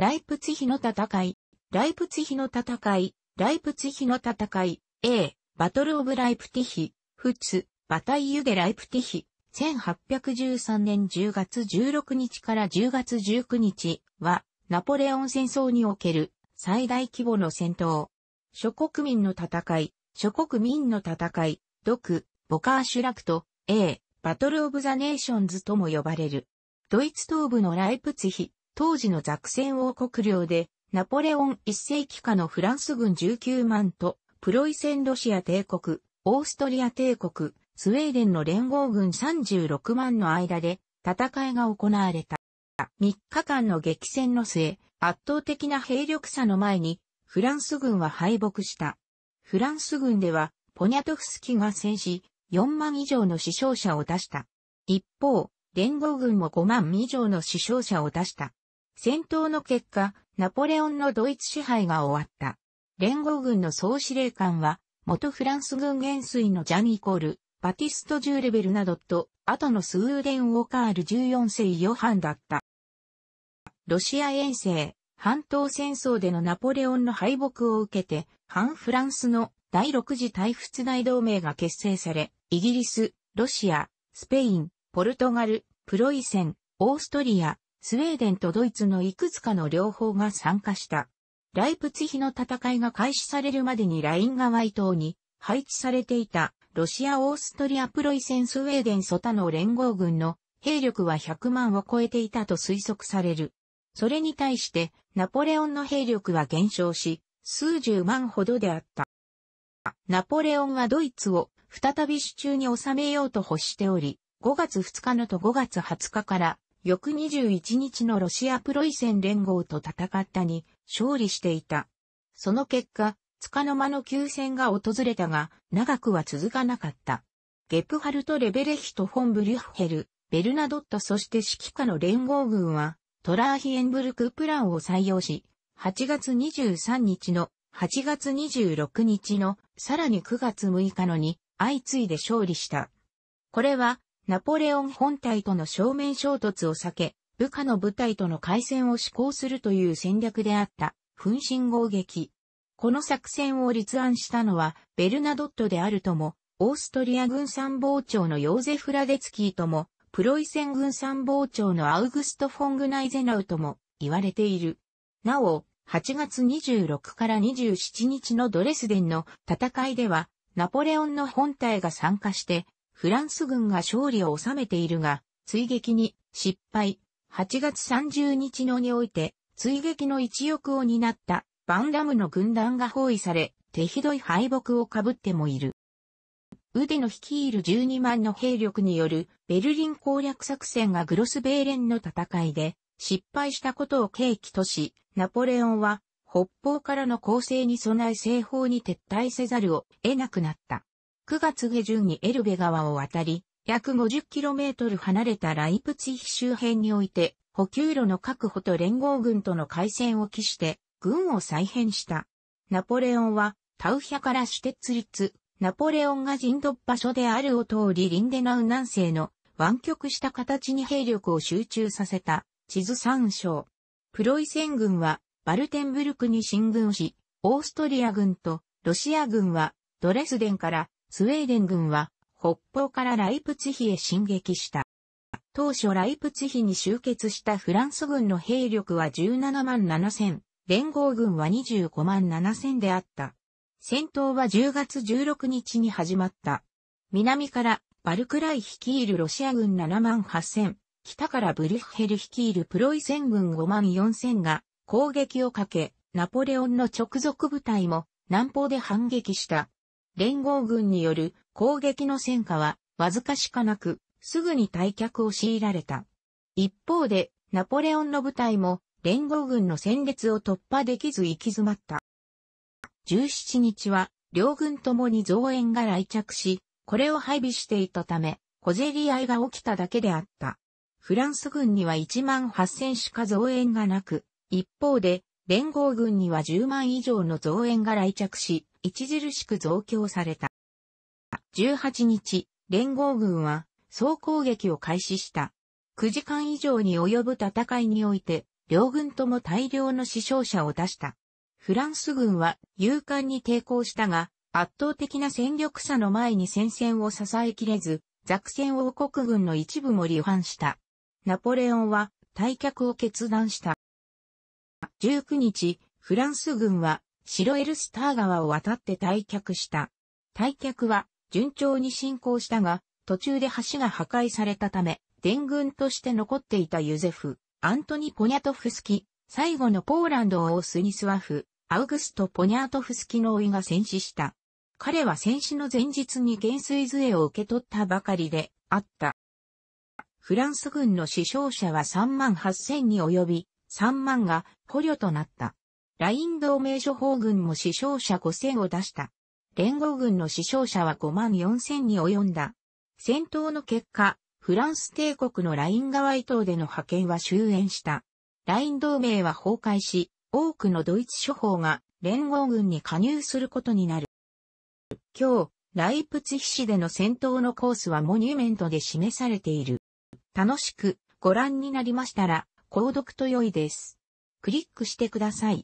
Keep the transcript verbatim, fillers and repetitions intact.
ライプツィヒの戦い、ライプツィヒの戦い、ライプツィヒの戦い、A、バトルオブライプティヒ、フツ、バタイユゲライプティヒ、せんはっぴゃくじゅうさんねんじゅうがつじゅうろくにちからじゅうがつじゅうくにちは、ナポレオン戦争における最大規模の戦闘。諸国民の戦い、諸国民の戦い、ドク、ボカーシュラクト、A、バトルオブザネーションズとも呼ばれる。ドイツ東部のライプツィヒ、当時のザクセン王国領で、ナポレオンいっせいき下のフランス軍じゅうきゅうまんと、プロイセンロシア帝国、オーストリア帝国、スウェーデンの連合軍さんじゅうろくまんの間で戦いが行われた。みっかかんの激戦の末、圧倒的な兵力差の前にフランス軍は敗北した。フランス軍ではポニャトフスキが戦死よんまん以上の死傷者を出した。一方、連合軍もごまん以上の死傷者を出した。戦闘の結果、ナポレオンのドイツ支配が終わった。連合軍の総司令官は元フランス軍元帥のジャン=イコールバティスト・ジュールベルなどと、後のスウーデン王カールじゅうよんせいヨハンだった。ロシア遠征、半島戦争でのナポレオンの敗北を受けて、反フランスのだいろくじ対仏大同盟が結成され、イギリス、ロシア、スペイン、ポルトガル、プロイセン、オーストリア、スウェーデンとドイツのいくつかの両方が参加した。ライプツィヒの戦いが開始されるまでにライン川以東に配置されていた。ロシア、オーストリア、プロイセン、スウェーデン、ソ他の連合軍の兵力はひゃくまんを超えていたと推測される。それに対して、ナポレオンの兵力は減少し、数十万ほどであった。ナポレオンはドイツを再び手中に収めようと欲しており、ごがつふつかのとごがつはつかから、翌にじゅういちにちのロシア・プロイセン連合と戦ったに勝利していた。その結果、束の間の休戦が訪れたが、長くは続かなかった。ゲプハルト・レベレヒト・フォン・ブリュッヘル、ベルナドットそして指揮下の連合軍は、トラーヒエンブルクプランを採用し、はちがつにじゅうさんにちの、はちがつにじゅうろくにちの、さらにくがつむいかのに、相次いで勝利した。これは、ナポレオン本体との正面衝突を避け、部下の部隊との開戦を志向するという戦略であった、奮進号撃。この作戦を立案したのは、ベルナドットであるとも、オーストリア軍参謀長のヨーゼフ・ラデツキーとも、プロイセン軍参謀長のアウグスト・フォン・グナイゼナウとも言われている。なお、はちがつにじゅうろくからにじゅうしちにちのドレスデンの戦いでは、ナポレオンの本隊が参加して、フランス軍が勝利を収めているが、追撃に失敗。はちがつさんじゅうにちのにおいて、追撃の一翼を担った。バンダムの軍団が包囲され、手ひどい敗北をかぶってもいる。ウデの率いるじゅうにまんの兵力によるベルリン攻略作戦がグロスベーレンの戦いで失敗したことを契機とし、ナポレオンは北方からの攻勢に備え西方に撤退せざるを得なくなった。くがつげじゅんにエルベ川を渡り、約 ごじゅっキロメートル 離れたライプツィヒ周辺において補給路の確保と連合軍との開戦を期して、軍を再編した。ナポレオンは、タウヒャからシュテッツリッツ、ナポレオンが陣取場所であるを通りリンデナウ南西の湾曲した形に兵力を集中させた地図参照。プロイセン軍はバルテンブルクに進軍し、オーストリア軍とロシア軍はドレスデンからスウェーデン軍は北方からライプツィヒへ進撃した。当初ライプツィヒに集結したフランス軍の兵力はじゅうななまんななせん。連合軍はにじゅうごまんななせんであった。戦闘はじゅうがつじゅうろくにちに始まった。南からバルクライ率いるロシア軍ななまんはっせん、北からブリュッヘル率いるプロイセン軍ごまんよんせんが攻撃をかけ、ナポレオンの直属部隊も南方で反撃した。連合軍による攻撃の戦果はわずかしかなく、すぐに退却を強いられた。一方で、ナポレオンの部隊も、連合軍の戦列を突破できず行き詰まった。じゅうしちにちは、両軍ともに増援が来着し、これを配備していたため、小競り合いが起きただけであった。フランス軍にはいちまんはっせんしか増援がなく、一方で、連合軍にはじゅうまん以上の増援が来着し、著しく増強された。じゅうはちにち、連合軍は、総攻撃を開始した。くじかん以上に及ぶ戦いにおいて、両軍とも大量の死傷者を出した。フランス軍は勇敢に抵抗したが、圧倒的な戦力差の前に戦線を支えきれず、ザクセン王国軍の一部も離反した。ナポレオンは退却を決断した。じゅうくにち、フランス軍は白エルスター川を渡って退却した。退却は順調に進行したが、途中で橋が破壊されたため、伝軍として残っていたユゼフ、アントニ・ポニャトフスキ、最後のポーランド王スニスワフ、アウグスト・ポニャトフスキの甥が戦死した。彼は戦死の前日に元帥杖を受け取ったばかりであった。フランス軍の死傷者はさんまんはっせんに及び、さんまんが捕虜となった。ライン同盟諸邦軍も死傷者ごせんを出した。連合軍の死傷者はごまんよんせんに及んだ。戦闘の結果、フランス帝国のライン川以東での覇権は終焉した。ライン同盟は崩壊し、多くのドイツ諸邦が連合軍に加入することになる。今日、ライプツィヒ市での戦闘のコースはモニュメントで示されている。楽しくご覧になりましたら、購読と良いです。クリックしてください。